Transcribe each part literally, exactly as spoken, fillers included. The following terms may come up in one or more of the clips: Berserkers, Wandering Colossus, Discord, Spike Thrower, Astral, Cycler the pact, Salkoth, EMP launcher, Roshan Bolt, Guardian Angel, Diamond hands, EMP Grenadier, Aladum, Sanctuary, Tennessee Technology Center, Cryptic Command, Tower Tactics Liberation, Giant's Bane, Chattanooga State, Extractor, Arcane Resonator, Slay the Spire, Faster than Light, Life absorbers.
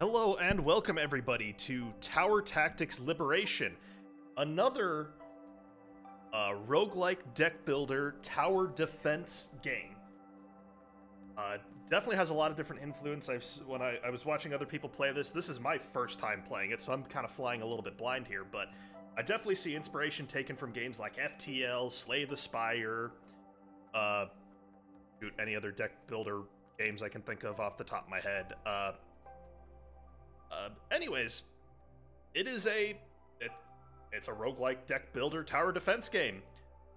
Hello and welcome everybody to Tower Tactics Liberation, another uh, roguelike deck builder tower defense game. Uh, definitely has a lot of different influence. I've, when I, I was watching other people play this, this is my first time playing it, so I'm kind of flying a little bit blind here, but I definitely see inspiration taken from games like F T L, Slay the Spire, uh, shoot, any other deck builder games I can think of off the top of my head. Uh, Uh, anyways, it is a it, it's a roguelike deck builder tower defense game.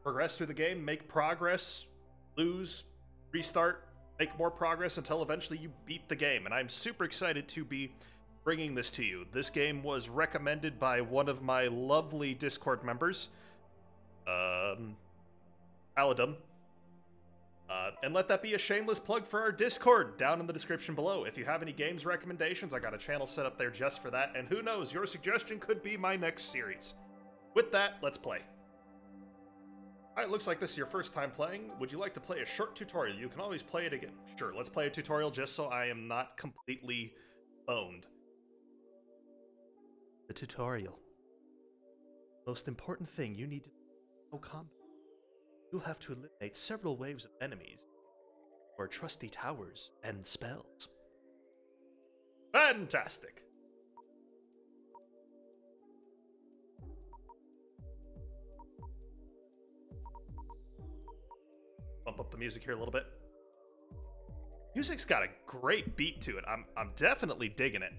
Progress through the game, make progress, lose, restart, make more progress until eventually you beat the game. And I'm super excited to be bringing this to you. This game was recommended by one of my lovely Discord members, um, Aladum. Uh, and let that be a shameless plug for our Discord down in the description below. If you have any games recommendations, I got a channel set up there just for that. And who knows, your suggestion could be my next series. With that, let's play. Alright, looks like this is your first time playing. Would you like to play a short tutorial? You can always play it again. Sure, let's play a tutorial just so I am not completely boned. The tutorial. Most important thing, you need to know combat. You'll have to eliminate several waves of enemies, or trusty towers and spells. Fantastic! Bump up the music here a little bit. Music's got a great beat to it. I'm, I'm definitely digging it.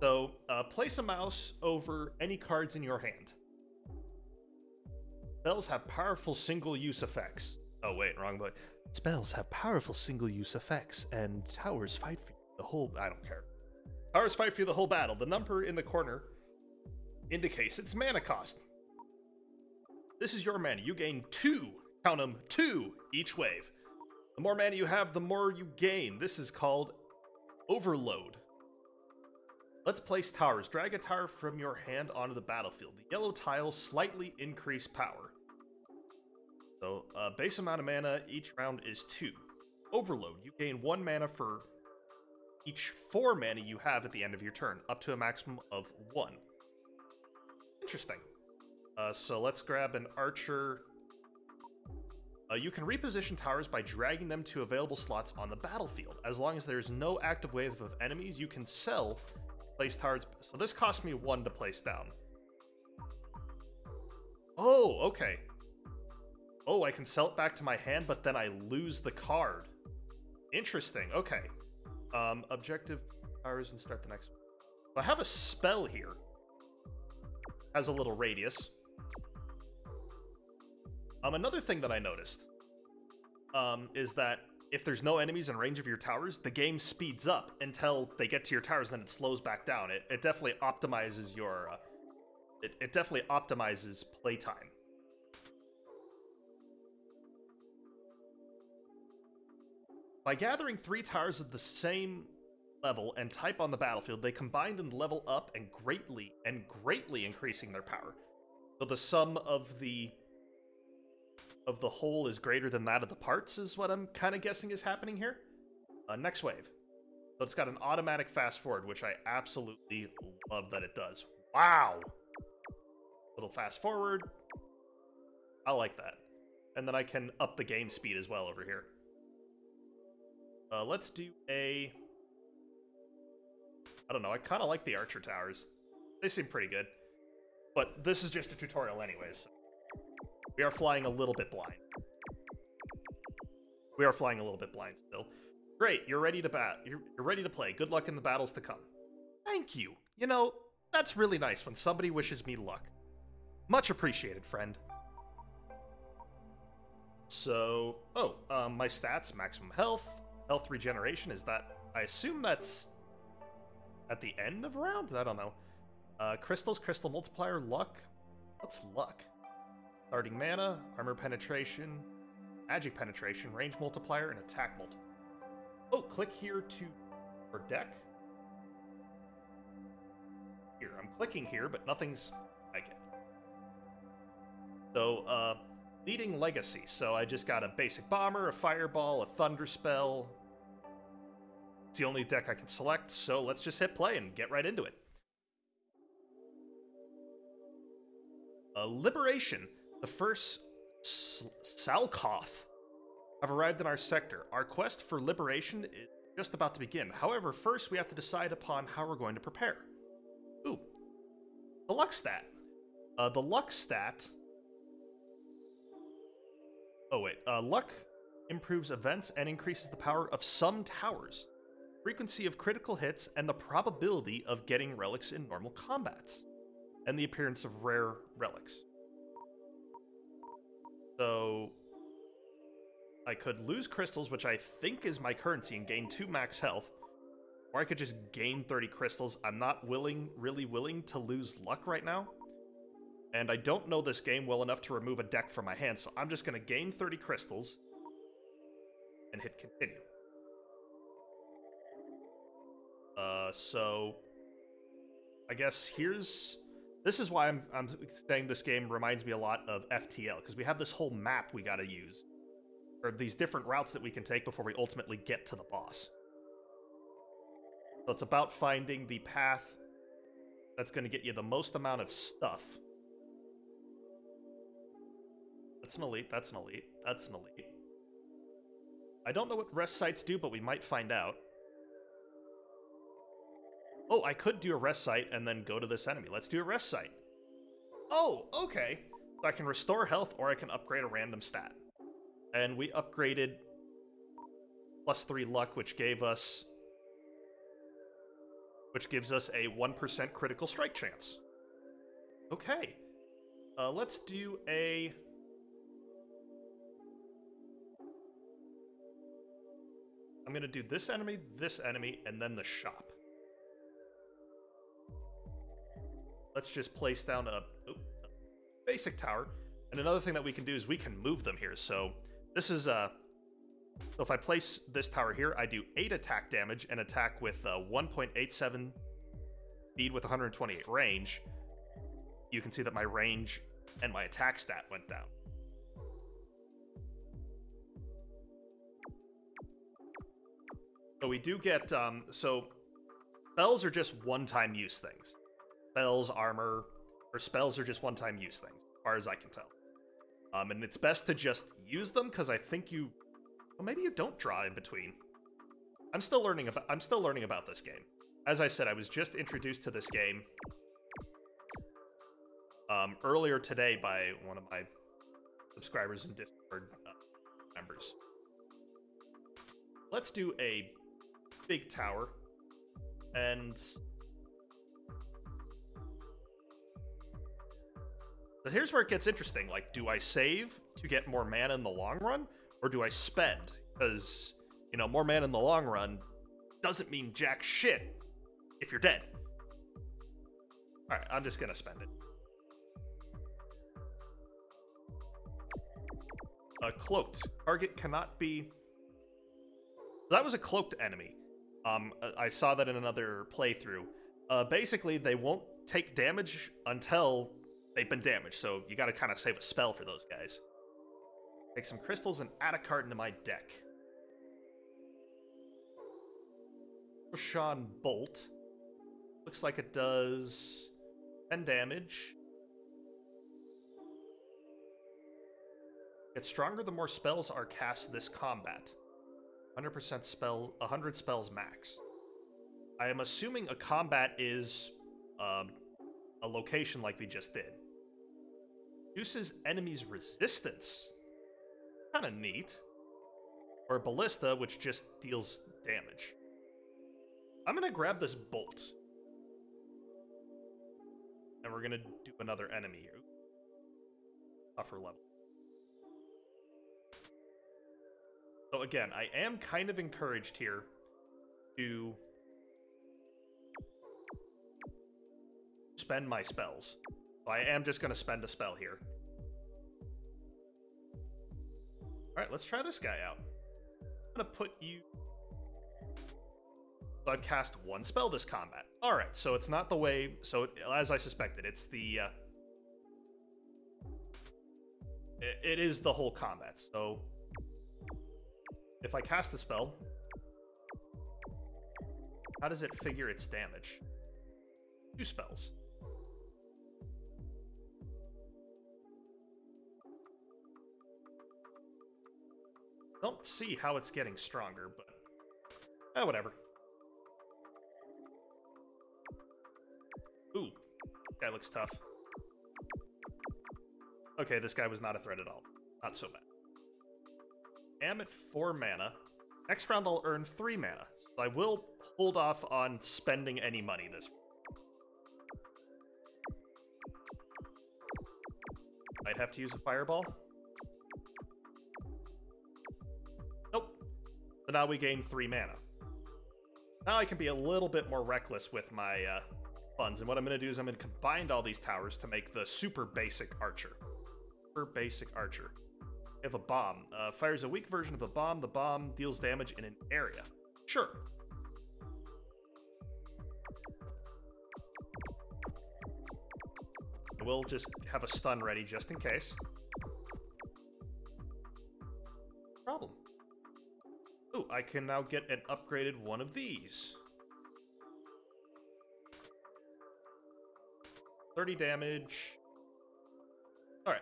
So, uh, place a mouse over any cards in your hand. Spells have powerful single-use effects. Oh wait, wrong button. Spells have powerful single-use effects, and towers fight for you the whole. I don't care. Towers fight for you the whole battle. The number in the corner indicates its mana cost. This is your mana. You gain two. Count them, two each wave. The more mana you have, the more you gain. This is called overload. Let's place towers. Drag a tower from your hand onto the battlefield. The yellow tiles slightly increase power. So, uh, base amount of mana each round is two. Overload. You gain one mana for each four mana you have at the end of your turn, up to a maximum of one. Interesting. Uh, so let's grab an archer. Uh, you can reposition towers by dragging them to available slots on the battlefield. As long as there is no active wave of enemies, you can sell place towers. So this cost me one to place down. Oh, okay. Oh, I can sell it back to my hand, but then I lose the card. Interesting. Okay. Um, objective towers and start the next one. So I have a spell here. Has a little radius. Um, another thing that I noticed um, is that if there's no enemies in range of your towers, the game speeds up until they get to your towers, and then it slows back down. It, it definitely optimizes your... Uh, it, it definitely optimizes playtime. By gathering three towers of the same level and type on the battlefield, they combine and level up and greatly, and greatly increasing their power. So the sum of the... of the whole is greater than that of the parts is what I'm kind of guessing is happening here. Uh, next wave. So it's got an automatic fast forward, which I absolutely love that it does. Wow. Little fast forward. I like that. And then I can up the game speed as well over here. Uh, let's do a... I don't know. I kind of like the archer towers. They seem pretty good. But this is just a tutorial anyways. So. We are flying a little bit blind. We are flying a little bit blind still. Great, you're ready to bat. You're, you're ready to play. Good luck in the battles to come. Thank you. You know, that's really nice when somebody wishes me luck. Much appreciated, friend. So, oh, um, my stats, maximum health, health regeneration. Is that, I assume that's at the end of a round? I don't know. Uh, crystals, crystal multiplier, luck. What's luck? Starting mana, armor penetration, magic penetration, range multiplier, and attack multiplier. Oh, click here to our deck. Here, I'm clicking here, but nothing's like it. So, uh, leading legacy. So I just got a basic bomber, a fireball, a thunder spell, It's the only deck I can select, so let's just hit play and get right into it. Uh, Liberation, the first Salkoth, have arrived in our sector. Our quest for liberation is just about to begin. However, first we have to decide upon how we're going to prepare. Ooh. The luck stat. Uh, the luck stat... Oh wait, uh, luck improves events and increases the power of some towers, frequency of critical hits, and the probability of getting relics in normal combats, and the appearance of rare relics. So... I could lose crystals, which I think is my currency, and gain two max health, or I could just gain thirty crystals. I'm not willing, really willing to lose luck right now, and I don't know this game well enough to remove a deck from my hand, so I'm just going to gain thirty crystals and hit continue. Uh, so I guess here's... This is why I'm, I'm saying this game reminds me a lot of F T L, because we have this whole map we got to use. Or these different routes that we can take before we ultimately get to the boss. So it's about finding the path that's going to get you the most amount of stuff. That's an elite, that's an elite, that's an elite. I don't know what rest sites do, but we might find out. Oh, I could do a rest site and then go to this enemy. Let's do a rest site. Oh, okay. So I can restore health or I can upgrade a random stat. And we upgraded plus three luck, which gave us, which gives us a one percent critical strike chance. Okay. Uh, let's do a... I'm going to do this enemy, this enemy, and then the shop. Let's just place down a, oh, a basic tower. And another thing that we can do is we can move them here. So... This is, uh, so if I place this tower here, I do eight attack damage and attack with uh, one point eight seven speed with one hundred twenty-eight range. You can see that my range and my attack stat went down. So we do get, um, so spells are just one-time use things. Spells, armor, or spells are just one-time use things, as far as I can tell. Um, and it's best to just use them, because I think you... Well, maybe you don't draw in between. I'm still learning about, I'm still learning about this game. As I said, I was just introduced to this game um, earlier today by one of my subscribers and Discord uh, members. Let's do a big tower. And... So here's where it gets interesting. Like, do I save to get more mana in the long run? Or do I spend? Because, you know, more mana in the long run doesn't mean jack shit if you're dead. Alright, I'm just gonna spend it. A cloaked. Target cannot be... That was a cloaked enemy. Um, I saw that in another playthrough. Uh, basically, they won't take damage until... They've been damaged, so you gotta kind of save a spell for those guys. Take some crystals and add a card into my deck. Roshan Bolt. Looks like it does ten damage. Get stronger the more spells are cast this combat. one hundred percent spell, one hundred spells max. I am assuming a combat is um, a location like we just did. Reduces enemies' resistance. Kind of neat. Or a ballista, which just deals damage. I'm going to grab this bolt. And we're going to do another enemy here. Tougher level. So again, I am kind of encouraged here to spend my spells. So I am just going to spend a spell here. Alright, let's try this guy out. I'm going to put you... So I've cast one spell this combat. Alright, so it's not the way... So, it, as I suspected, it's the... Uh, it, it is the whole combat, so... If I cast the spell... How does it figure its damage? Two spells. Don't see how it's getting stronger, but... Eh, whatever. Ooh. That looks tough. Okay, this guy was not a threat at all. Not so bad. Am at four mana. Next round I'll earn three mana. So I will hold off on spending any money this week. Might have to use a fireball. Nope. So now we gain three mana. Now I can be a little bit more reckless with my uh, funds. And what I'm going to do is I'm going to combine all these towers to make the super basic archer. Super basic archer. We have a bomb. Uh, fires a weak version of the bomb. The bomb deals damage in an area. Sure. We'll just have a stun ready just in case. Problem. Ooh, I can now get an upgraded one of these. thirty damage. Alright.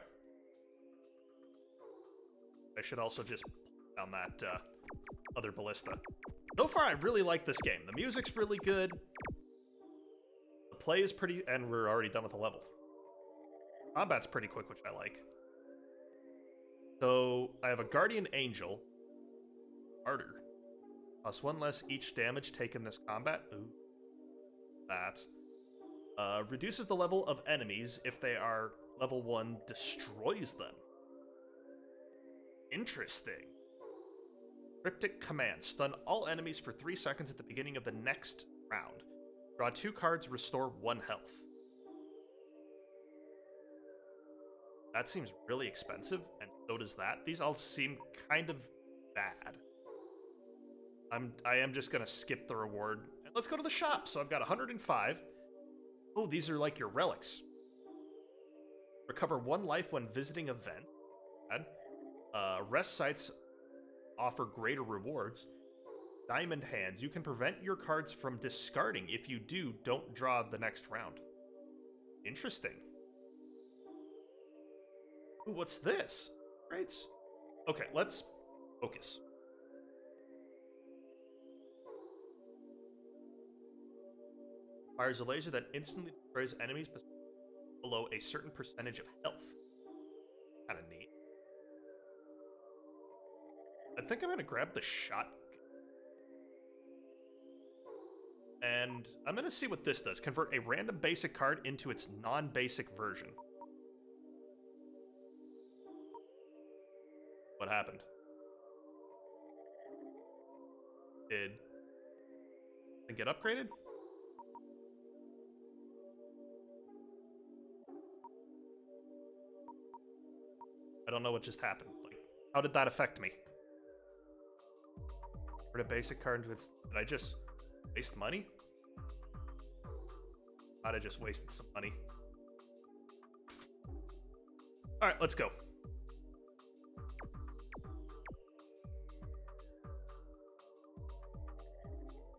I should also just put down that uh, other ballista. So far, I really like this game. The music's really good. The play is pretty, and we're already done with the level. Combat's pretty quick, which I like. So I have a Guardian Angel. Martyr. Plus one less each damage taken this combat. Ooh. That. Uh, reduces the level of enemies if they are level one, destroys them. Interesting. Cryptic Command. Stun all enemies for three seconds at the beginning of the next round. Draw two cards, restore one health. That seems really expensive, and so does that. These all seem kind of bad. I'm, I am just going to skip the reward. And let's go to the shop. So I've got one hundred and five. Oh, these are like your relics. Recover one life when visiting event. Bad. Uh, rest sites offer greater rewards. Diamond hands. You can prevent your cards from discarding. If you do, don't draw the next round. Interesting. Ooh, what's this? Great. Okay, let's focus. Fires a laser that instantly destroys enemies below a certain percentage of health. Kind of neat. I think I'm going to grab the shotgun. And I'm going to see what this does. Convert a random basic card into its non-basic version. What happened? Did I get upgraded? I don't know what just happened. Like, how did that affect me? A basic card into its. Did I just waste money? Thought I just wasted some money. All right, let's go.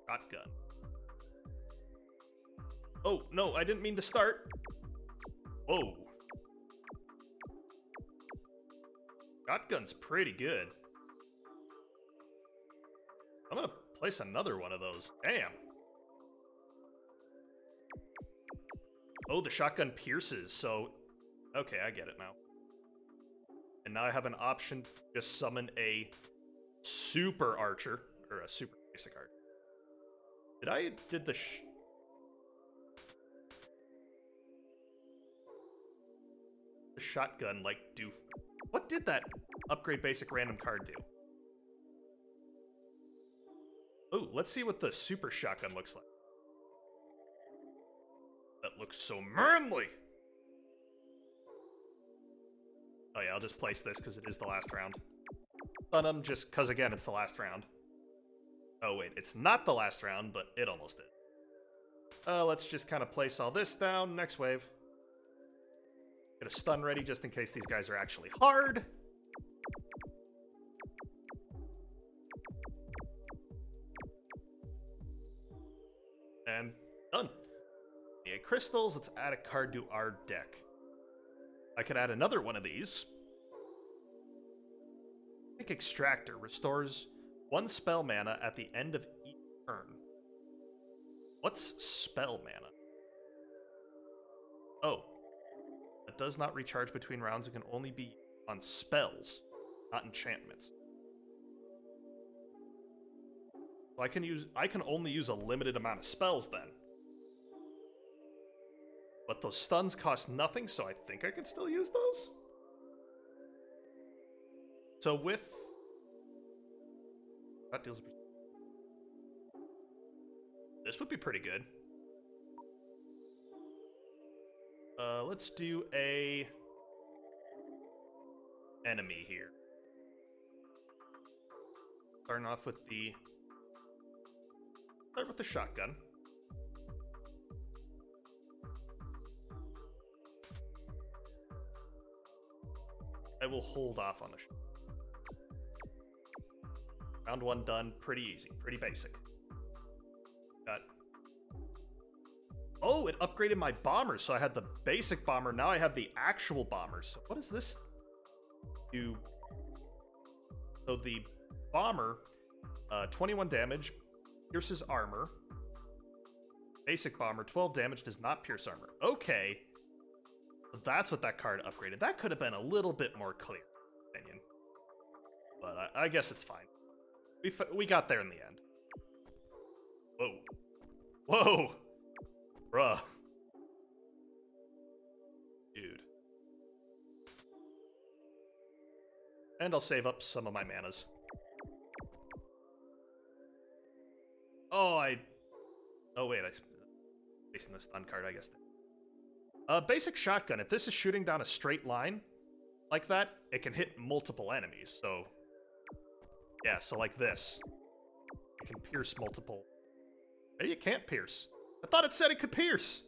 Shotgun. Oh no, I didn't mean to start. Whoa. Shotgun's pretty good. I'm gonna place another one of those. Damn. Oh, the shotgun pierces, so... Okay, I get it now. And now I have an option to just summon a super archer. Or a super basic archer. Did I... Did the... Sh the shotgun, like, do... What did that upgrade basic random card do? Ooh, let's see what the super shotgun looks like. That looks so manly! Oh yeah, I'll just place this because it is the last round. Stun them just because, again, it's the last round. Oh wait, it's not the last round, but it almost did. Uh, let's just kind of place all this down. Next wave. Get a stun ready just in case these guys are actually hard. And done. We get crystals. Let's add a card to our deck. I could add another one of these. I think Extractor restores one spell mana at the end of each turn. What's spell mana? Oh. It does not recharge between rounds. It can only be on spells, not enchantments. So I can use I can only use a limited amount of spells then. But those stuns cost nothing, so I think I can still use those. So with that deals, this would be pretty good. Uh, let's do a enemy here. Starting off with the start with the shotgun. I will hold off on the shotgun. Round one done, pretty easy, pretty basic. Got. Oh, it upgraded my bomber, so I had the basic bomber, now I have the actual bomber. So what does this do? So the bomber, uh, twenty-one damage, pierces armor. Basic bomber, twelve damage, does not pierce armor. Okay, so that's what that card upgraded. That could have been a little bit more clear, in my opinion. But I, I guess it's fine. We, f we got there in the end. Whoa. Whoa! Bruh. Dude. And I'll save up some of my manas. Oh, I... Oh, wait, I'm facing the stun card, I guess. Uh, basic shotgun. If this is shooting down a straight line like that, it can hit multiple enemies, so... Yeah, so like this. It can pierce multiple. Maybe it can't pierce. I thought it said it could pierce!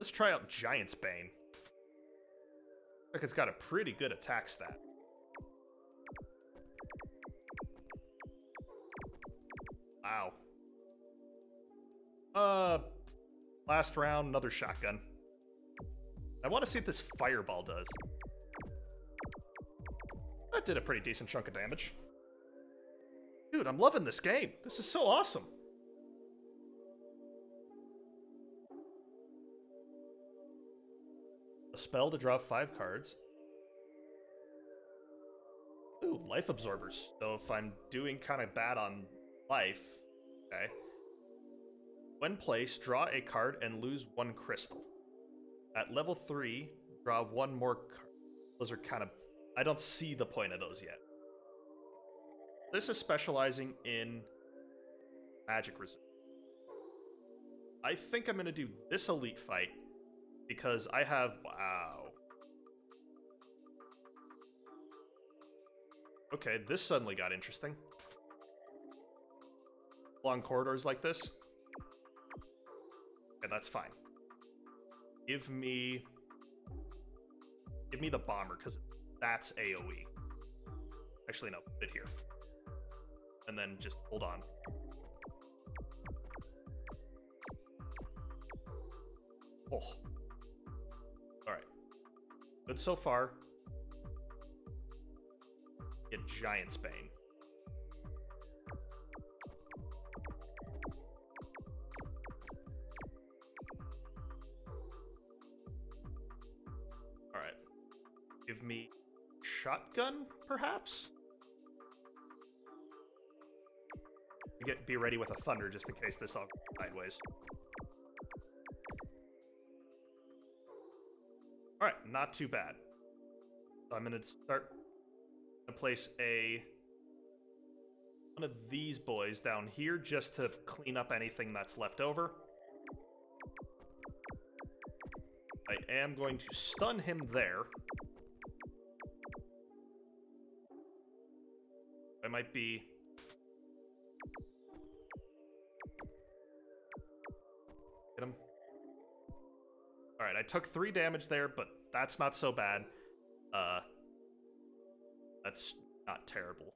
Let's try out Giant's Bane. Looks like it's got a pretty good attack stat. Wow. Uh, last round, another shotgun. I want to see if this fireball does. That did a pretty decent chunk of damage. Dude, I'm loving this game. This is so awesome. A spell to draw five cards. Ooh, life absorbers. So if I'm doing kind of bad on life, okay. When placed, draw a card and lose one crystal. At level three, draw one more card. Those are kind of... I don't see the point of those yet. This is specializing in magic resistance. I think I'm going to do this elite fight because I have... Wow. Okay, this suddenly got interesting. Long corridors like this. And that's fine. Give me, give me the bomber, because that's AoE. Actually, no, put it here. And then just hold on. Oh. All right. Good so far. Get Giant's Bane. Give me shotgun, perhaps? Get, be ready with a thunder just in case this all goes sideways. Alright, not too bad. So I'm going to start to place a one of these boys down here just to clean up anything that's left over. I am going to stun him there. I might be... Hit him. Alright, I took three damage there, but that's not so bad. Uh, that's not terrible.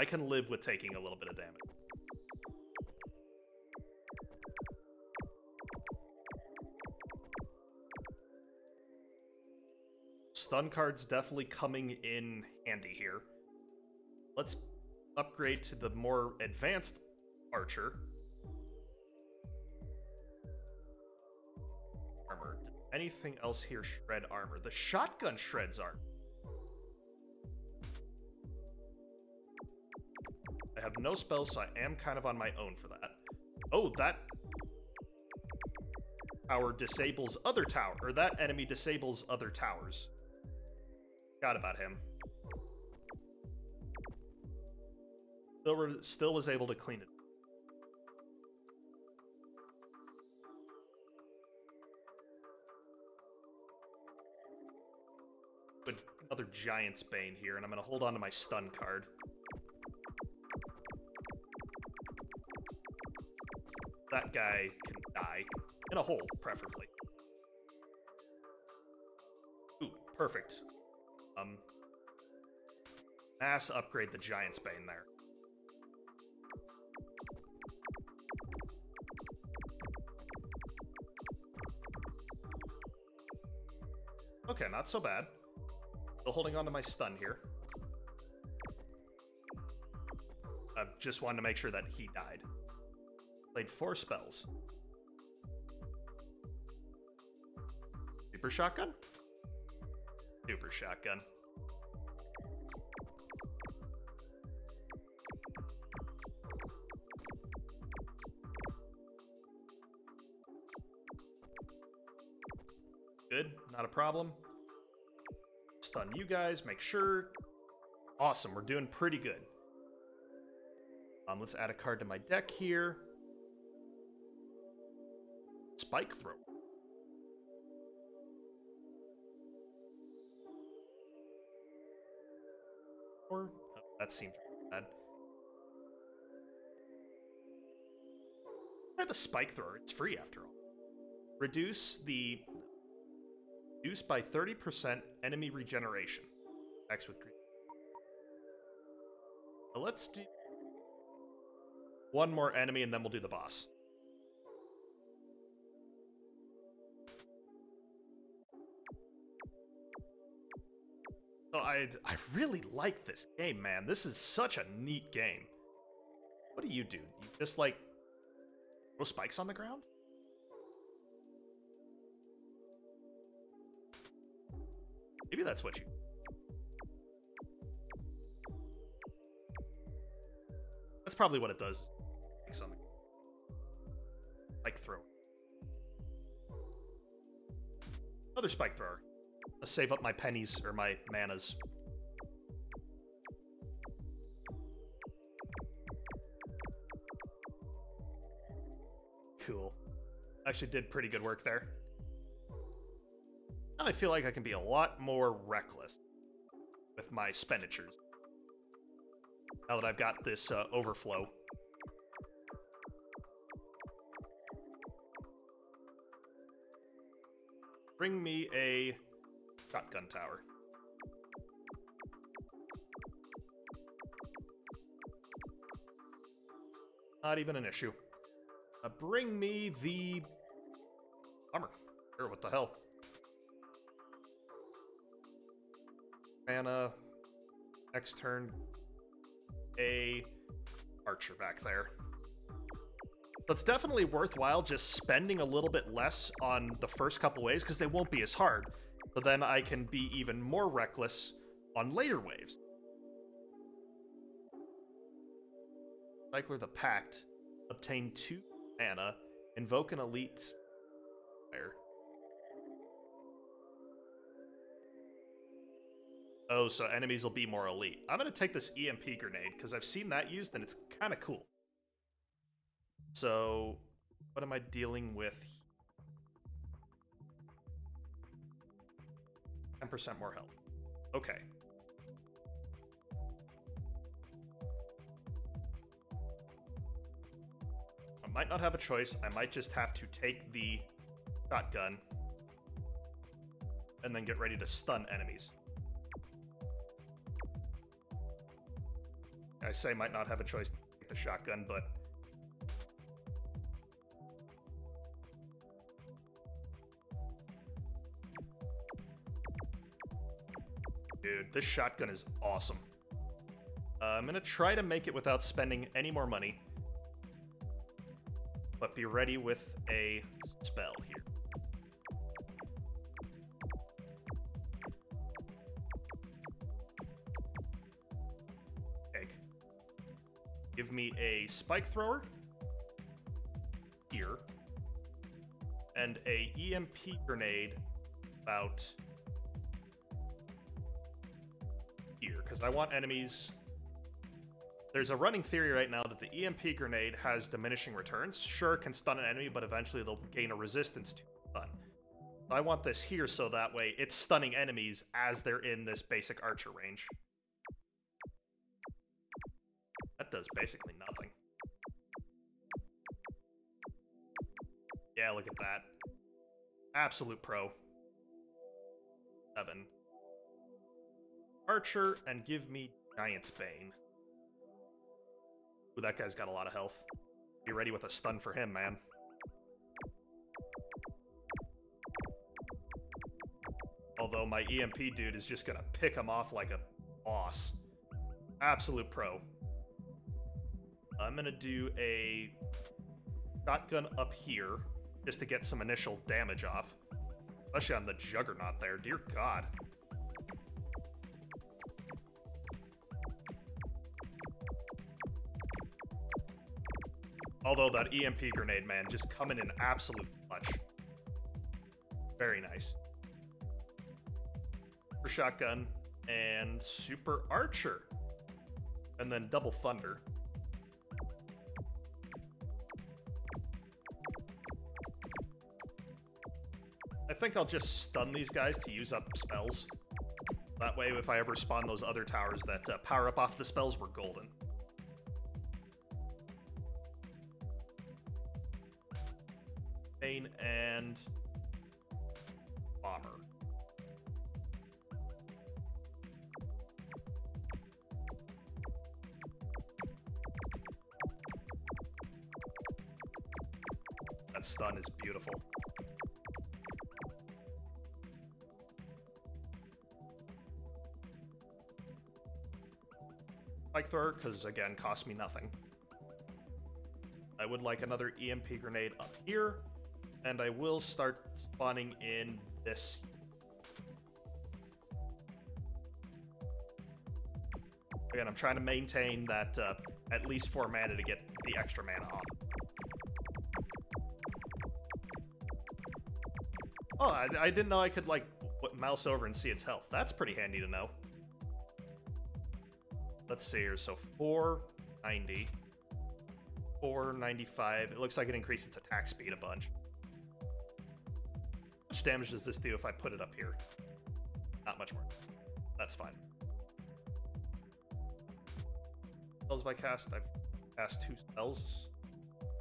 I can live with taking a little bit of damage. Stun card's definitely coming in handy here. Let's upgrade to the more advanced archer. Armor. Anything else here? Shred armor. The shotgun shreds armor. I have no spells, so I am kind of on my own for that. Oh, that tower disables other tower, or that enemy disables other towers. Forgot about him. Still, still was able to clean it. But another Giant's Bane here, and I'm going to hold on to my stun card. That guy can die. In a hole, preferably. Ooh, perfect. Um, mass upgrade the Giant's Bane there. Okay, not so bad. Still holding on to my stun here. I just wanted to make sure that he died. Played four spells. Super shotgun? Super shotgun. Good, not a problem. Stun you guys, make sure. Awesome, we're doing pretty good. Um, let's add a card to my deck here. Spike Thrower. Or, oh, that seems bad. Try the Spike Thrower, it's free after all. Reduce the reduce by thirty percent enemy regeneration. Next with green. So let's do one more enemy and then we'll do the boss. So I, I really like this game, man. This is such a neat game. What do you do? You just, like, throw spikes on the ground? Maybe that's what you... That's probably what it does. Spikes on the ground. Spike thrower. Another spike thrower. Let's save up my pennies, or my manas. Cool. Actually did pretty good work there. Now I feel like I can be a lot more reckless with my expenditures. Now that I've got this uh, overflow. Bring me a... shotgun tower. Not even an issue. Uh, bring me the armor. Sure, what the hell? Mana. Next turn. A archer back there. But it's definitely worthwhile just spending a little bit less on the first couple waves because they won't be as hard. So then I can be even more reckless on later waves. Cycler the pact. Obtain two mana. Invoke an elite fire. Oh, so enemies will be more elite. I'm going to take this E M P grenade because I've seen that used and it's kind of cool. So what am I dealing with here? ten percent more health. Okay. I might not have a choice. I might just have to take the shotgun and then get ready to stun enemies. I I say might not have a choice to take the shotgun, but dude, this shotgun is awesome. Uh, I'm gonna try to make it without spending any more money, but be ready with a spell here. Egg. Give me a Spike Thrower here, and a E M P Grenade about here, because I want enemies. There's a running theory right now that the E M P grenade has diminishing returns. Sure, it can stun an enemy, but eventually they'll gain a resistance to stun. I want this here so that way it's stunning enemies as they're in this basic archer range. That does basically nothing. Yeah, look at that. Absolute pro. Seven. Archer, and give me Giant's Bane. Ooh, that guy's got a lot of health. Be ready with a stun for him, man. Although my E M P dude is just gonna pick him off like a boss. Absolute pro. I'm gonna do a shotgun up here just to get some initial damage off. Especially on the Juggernaut there, dear God. Although that E M P grenade, man, just coming in absolute clutch. Very nice. Super shotgun and super archer. And then double thunder. I think I'll just stun these guys to use up spells. That way, if I ever spawn those other towers that uh, power up off the spells, we're golden. And bomber. That stun is beautiful. Spike Thrower, because again, cost me nothing. I would like another E M P grenade up here. And I will start spawning in this. Again, I'm trying to maintain that uh, at least four mana to get the extra mana off. Oh, I, I didn't know I could, like, mouse over and see its health. That's pretty handy to know. Let's see here. So four ninety. four ninety-five. It looks like it increased its attack speed a bunch. How much damage does this do if I put it up here? Not much more. That's fine. Spells I cast, I've cast two spells.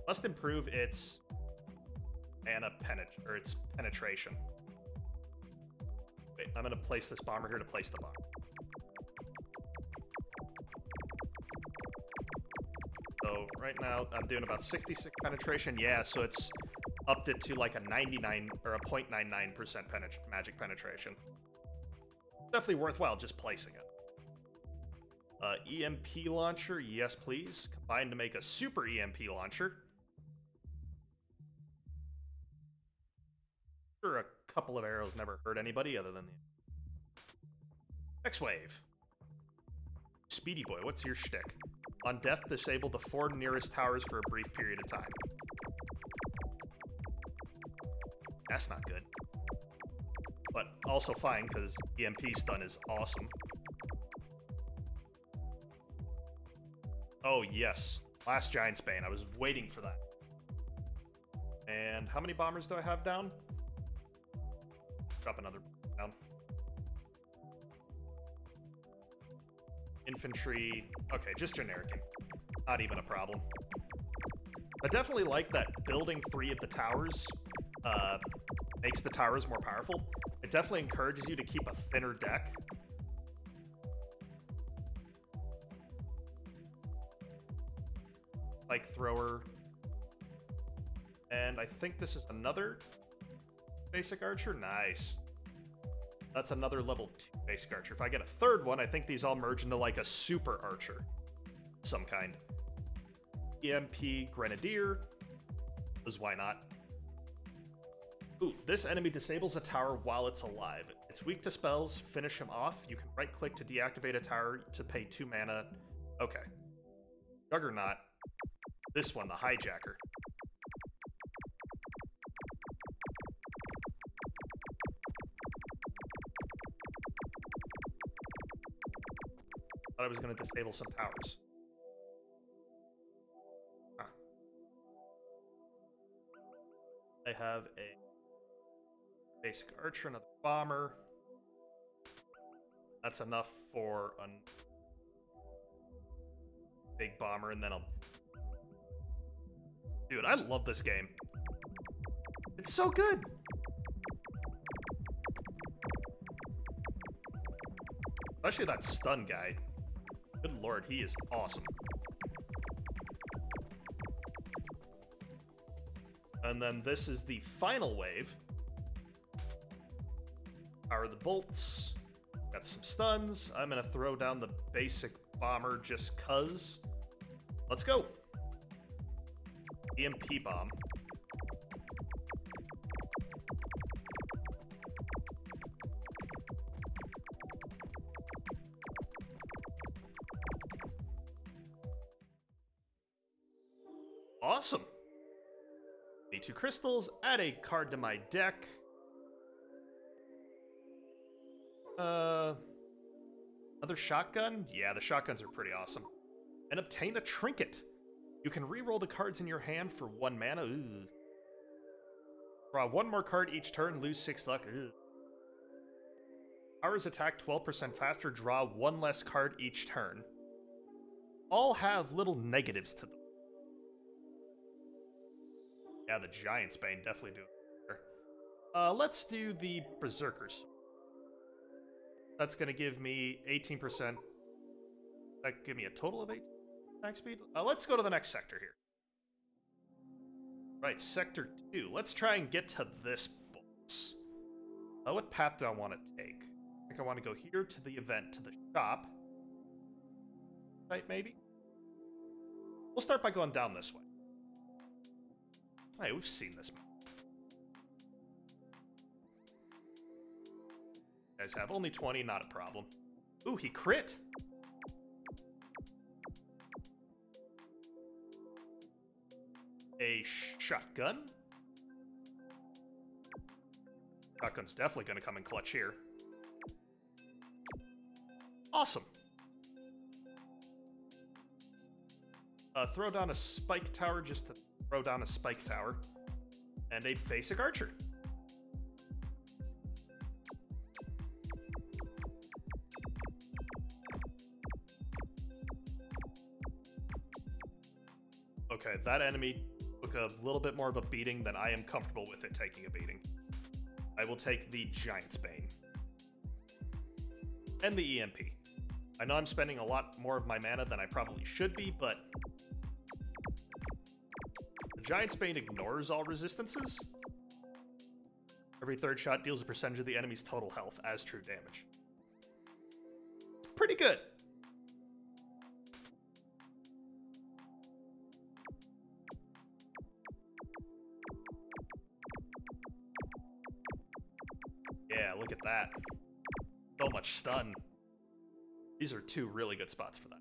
Must improve its mana penet- or its penetration. Wait, I'm gonna place this bomber here to place the bomb. So right now I'm doing about sixty-six penetration. Yeah, so it's upped it to like a ninety-nine or a zero point nine nine percent penet magic penetration. Definitely worthwhile just placing it. Uh, E M P launcher, yes please. Combined to make a super E M P launcher. Sure, a couple of arrows never hurt anybody other than the next wave. Speedy boy, what's your shtick? On death, disable the four nearest towers for a brief period of time. That's not good. But also fine, because E M P stun is awesome. Oh, yes. Last Giant's Bane. I was waiting for that. And how many bombers do I have down? Drop another down. Infantry. Okay, just generic. Not even a problem. I definitely like that building three of the towers uh, makes the towers more powerful. It definitely encourages you to keep a thinner deck. Spike Thrower. And I think this is another basic archer. Nice. That's another level two basic archer. If I get a third one, I think these all merge into like a super archer of some kind. E M P Grenadier, because why not? Ooh, this enemy disables a tower while it's alive. It's weak to spells, finish him off. You can right-click to deactivate a tower to pay two mana. Okay. Juggernaut. This one, the Hijacker. Thought I was going to disable some towers. Huh. I have a basic archer, another bomber. That's enough for a big bomber, and then I'll... Dude, I love this game. It's so good. Especially that stun guy. Good lord, he is awesome. And then this is the final wave. Power the bolts, got some stuns. I'm gonna throw down the basic bomber just cuz. Let's go. E M P bomb. Awesome. Need two crystals, add a card to my deck. Uh, another shotgun? Yeah, the shotguns are pretty awesome. And obtain a trinket. You can re-roll the cards in your hand for one mana. Ooh. Draw one more card each turn, lose six luck. Ooh. Powers attack twelve percent faster, draw one less card each turn. All have little negatives to them. Yeah, the Giant's Bane definitely do it. Uh, let's do the Berserkers. That's going to give me eighteen percent. That give me a total of eight attack speed. Uh, let's go to the next sector here. Right, sector two. Let's try and get to this boss. Uh, what path do I want to take? I think I want to go here to the event, to the shop. Right, maybe? We'll start by going down this way. All right, we've seen this map. Guys have only twenty, not a problem. Ooh, he crit. A shotgun. Shotgun's definitely gonna come in clutch here. Awesome. Uh, throw down a spike tower just to throw down a spike tower, and a basic archer. Okay, that enemy took a little bit more of a beating than I am comfortable with it taking a beating. I will take the Giant's Bane. And the E M P. I know I'm spending a lot more of my mana than I probably should be, but... The Giant's Bane ignores all resistances. Every third shot deals a percentage of the enemy's total health as true damage. It's pretty good. Look at that. So much stun. These are two really good spots for that.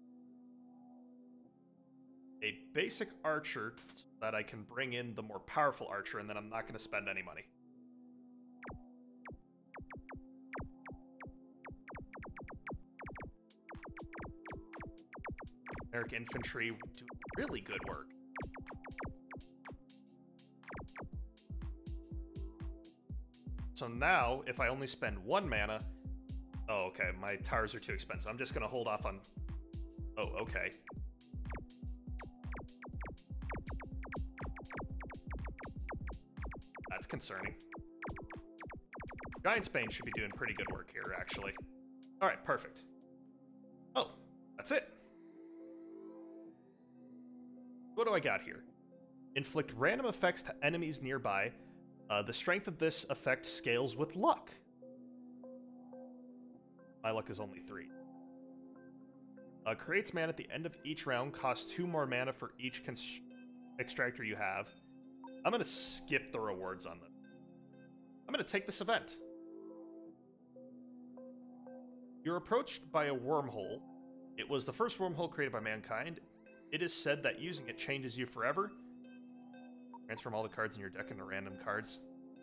A basic archer so that I can bring in the more powerful archer, and then I'm not going to spend any money. Generic infantry do really good work. So now, if I only spend one mana... Oh, okay, my towers are too expensive. I'm just going to hold off on... Oh, okay. That's concerning. Giant's Bane should be doing pretty good work here, actually. Alright, perfect. Oh, that's it. What do I got here? Inflict random effects to enemies nearby. Uh, the strength of this effect scales with luck. My luck is only three. Uh, creates mana at the end of each round, costs two more mana for each extractor you have. I'm going to skip the rewards on them. I'm going to take this event. You're approached by a wormhole. It was the first wormhole created by mankind. It is said that using it changes you forever. Transform all the cards in your deck into random cards.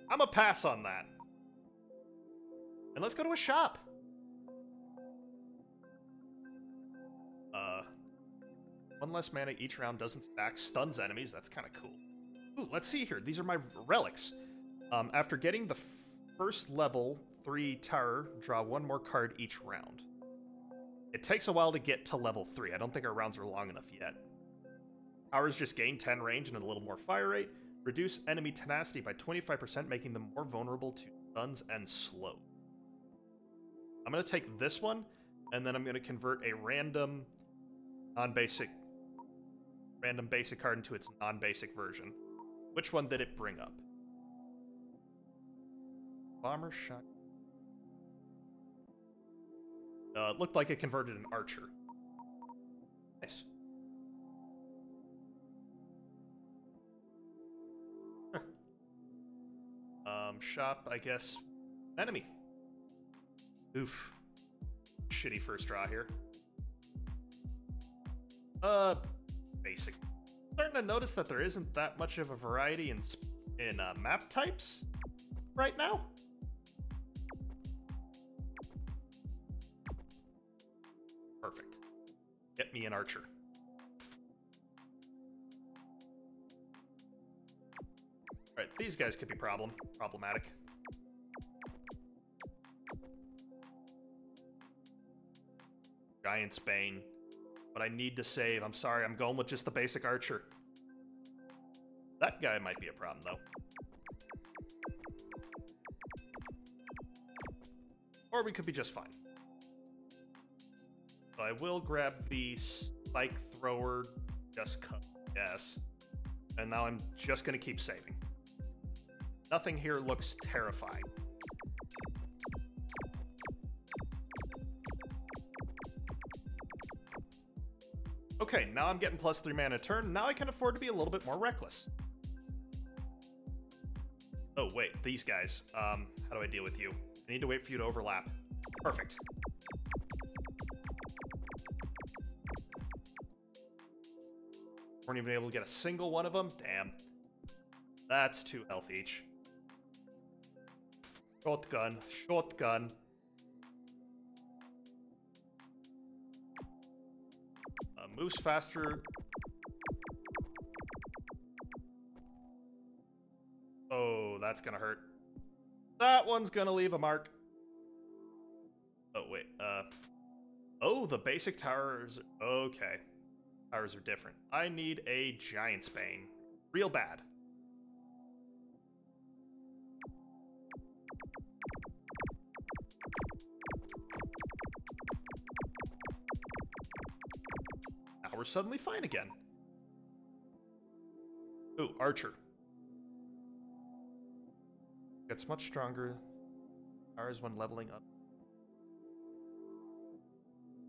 I'm a pass on that. And let's go to a shop. Uh, one less mana each round, doesn't stack, stuns enemies. That's kind of cool. Ooh, let's see here. These are my relics. Um, after getting the first level three tower, draw one more card each round. It takes a while to get to level three. I don't think our rounds are long enough yet. Ours just gain ten range and a little more fire rate. Reduce enemy tenacity by twenty-five percent, making them more vulnerable to stuns and slow. I'm going to take this one, and then I'm going to convert a random non-basic random basic card into its non-basic version. Which one did it bring up? Bomber shot. Uh, it looked like it converted an archer. Nice. Huh. Um, shop, I guess. Enemy. Oof. Shitty first draw here. Uh, basic. Starting to notice that there isn't that much of a variety in in uh, map types right now. Perfect. Get me an archer. All right, these guys could be problem problematic. Giant's Bane. But I need to save. I'm sorry, I'm going with just the basic archer. That guy might be a problem, though. Or we could be just fine. So I will grab the Spike Thrower just cut, yes. And now I'm just going to keep saving. Nothing here looks terrifying. Okay, now I'm getting plus three mana a turn. Now I can afford to be a little bit more reckless. Oh, wait, these guys. Um, how do I deal with you? I need to wait for you to overlap. Perfect. Weren't even able to get a single one of them. Damn. That's two health each. Shotgun. Shotgun. Moves faster. Oh, that's gonna hurt. That one's gonna leave a mark. Oh, wait. Uh. Oh, the basic towers. Okay. Towers are different. I need a Giant's Bane. Real bad. We're suddenly fine again. Ooh, archer. Gets much stronger. Ours when leveling up.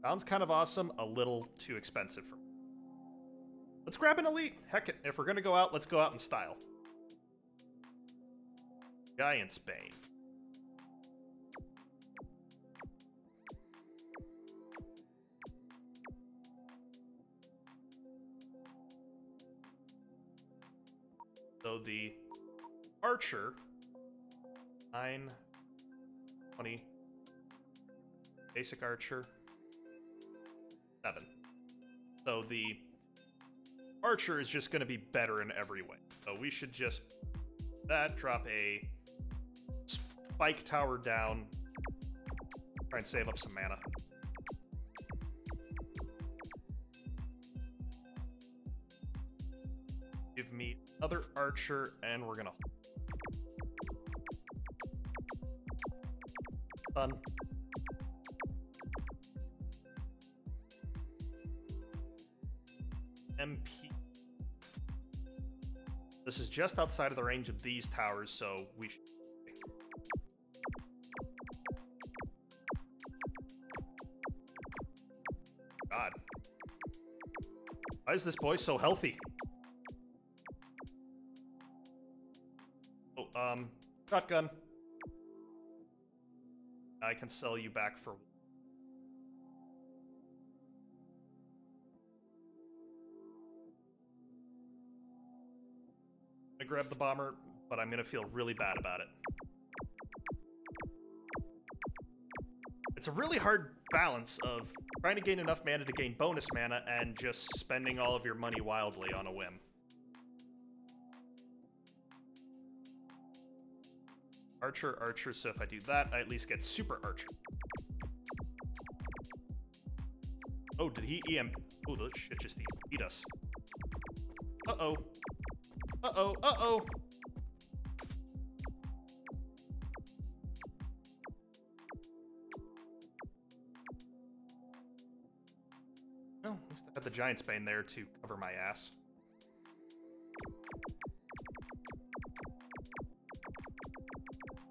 Sounds kind of awesome. A little too expensive for me. Let's grab an elite. Heck it. If we're going to go out, let's go out in style. Giant's Bane. So the archer, nine, twenty, basic archer, seven. So the archer is just going to be better in every way. So we should just that drop a spike tower down, try and save up some mana. Give me other archer, and we're gonna fun. M P This is just outside of the range of these towers, so we should... God. Why is this boy so healthy? Oh, um, shotgun. I can sell you back for... I grab the bomber, but I'm gonna feel really bad about it. It's a really hard balance of trying to gain enough mana to gain bonus mana and just spending all of your money wildly on a whim. Archer, Archer, so if I do that, I at least get Super Archer. Oh, did he E M P? Oh, that shit just beat us. Uh-oh. Uh-oh, uh-oh! Oh, at least I had the Giant's Bane there to cover my ass.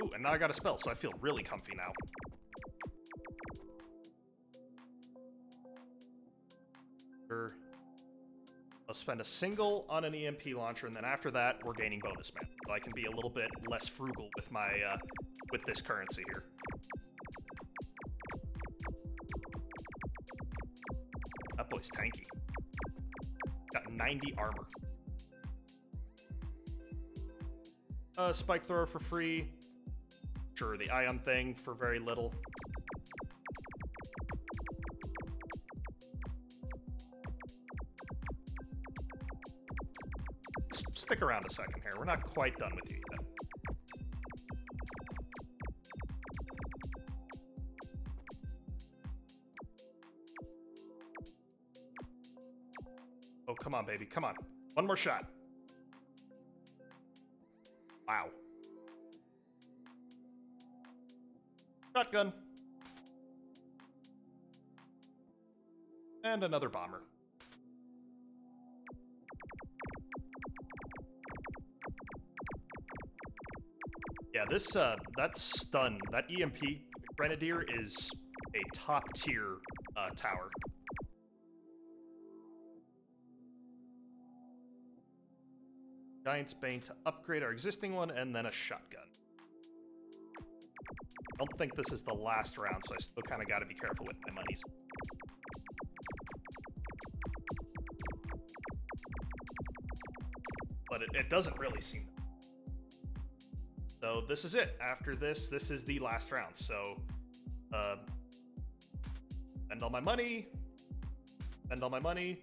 Ooh, and now I got a spell, so I feel really comfy now. Er... I'll spend a single on an E M P launcher, and then after that, we're gaining bonus mana. So I can be a little bit less frugal with my, uh, with this currency here. That boy's tanky. Got ninety armor. Uh, Spike Thrower for free. Sure, the Ion thing for very little. Stick around a second here. We're not quite done with you yet. Oh, come on, baby. Come on. One more shot. Wow. Shotgun. And another bomber. Yeah, this, uh, that stun, that E M P Grenadier is a top-tier, uh, tower. Giant's Bane to upgrade our existing one, and then a shotgun. I don't think this is the last round, so I still kind of got to be careful with my monies. But it, it doesn't really seem... So this is it. After this, this is the last round. So, uh, spend all my money, spend all my money,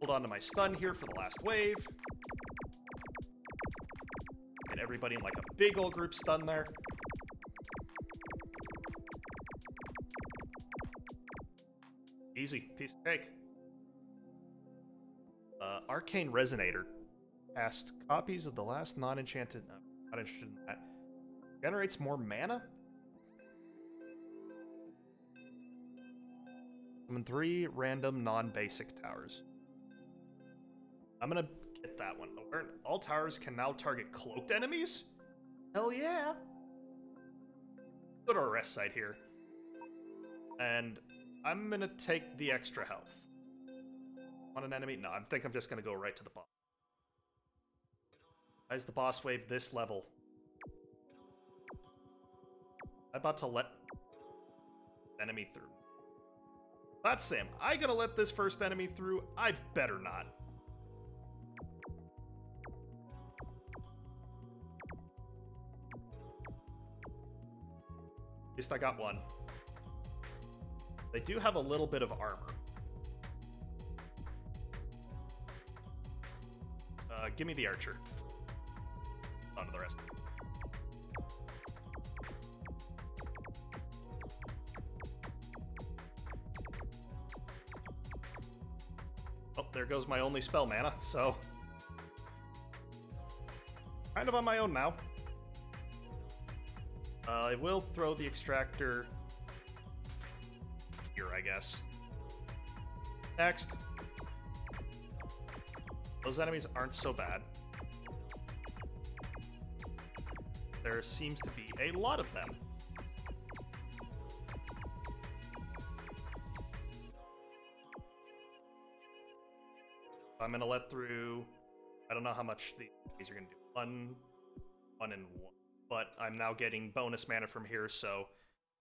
hold on to my stun here for the last wave. Get everybody in like a big old group stun there. Easy, piece of cake. Uh, Arcane Resonator. Cast copies of the last non-enchanted. No, not interested in that. Generates more mana? Summon three random non-basic towers. I'm gonna get that one. All towers can now target cloaked enemies? Hell yeah! Go to our rest site here. And I'm gonna take the extra health. Want an enemy? No, I think I'm just gonna go right to the boss. Why is the boss wave this level? I'm about to let enemy through. That's Sam. I gonna let this first enemy through? I better not. At least I got one. They do have a little bit of armor. Uh, give me the archer. On to the rest. Oh, there goes my only spell mana, so... Kind of on my own now. Uh, I will throw the extractor... here, I guess. Next. Those enemies aren't so bad. There seems to be a lot of them. I'm going to let through, I don't know how much these are going to do, one, one, and one. But I'm now getting bonus mana from here, so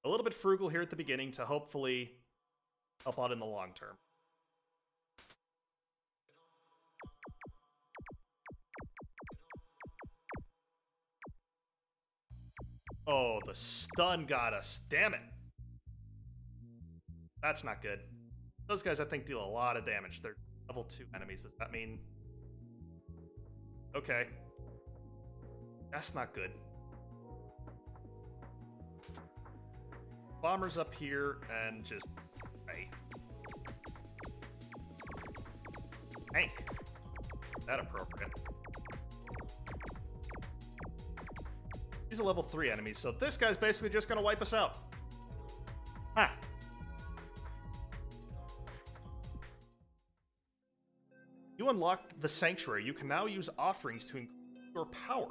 a little bit frugal here at the beginning to hopefully help out in the long term. Oh, the stun got us. Damn it. That's not good. Those guys, I think, deal a lot of damage. They're level two enemies. Does that mean... Okay. That's not good. Bombers up here and just... Hey. Tank. Is that appropriate? He's a level three enemy, so this guy's basically just going to wipe us out. Huh. You unlocked the Sanctuary. You can now use offerings to increase your power.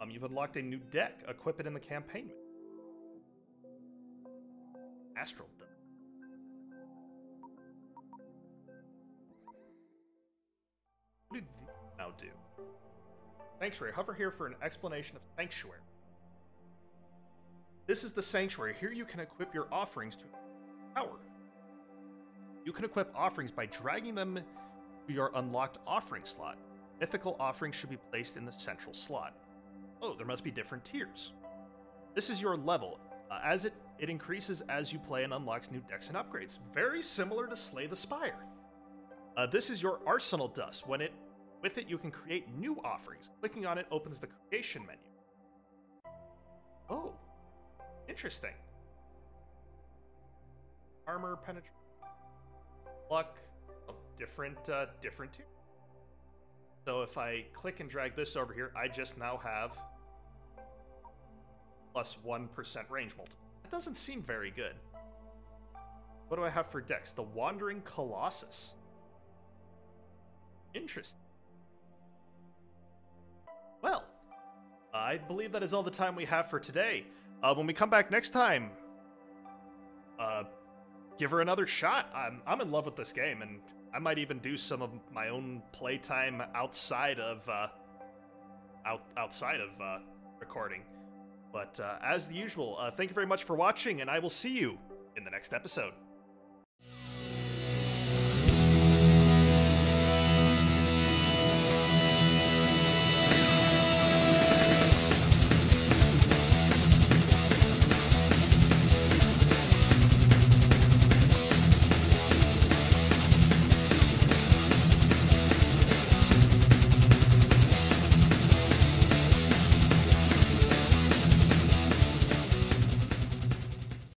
Um, you've unlocked a new deck. Equip it in the campaign. Astral. What do these now do? Sanctuary. Hover here for an explanation of Sanctuary. This is the Sanctuary. Here you can equip your offerings to power. You can equip offerings by dragging them to your unlocked offering slot. Mythical offerings should be placed in the central slot. Oh, there must be different tiers. This is your level. Uh, as it, it increases as you play and unlocks new decks and upgrades. Very similar to Slay the Spire. Uh, this is your Arsenal Dust. When it... With it, you can create new offerings. Clicking on it opens the creation menu. Oh, interesting. Armor, penetration, luck, oh, different, uh, different tier. So if I click and drag this over here, I just now have plus one percent range multiple. That doesn't seem very good. What do I have for decks? The Wandering Colossus. Interesting. Well, I believe that is all the time we have for today. Uh, when we come back next time, uh, give her another shot. I'm, I'm in love with this game, and I might even do some of my own playtime outside of uh, out, outside of uh, recording. But uh, as the usual, uh, thank you very much for watching, and I will see you in the next episode.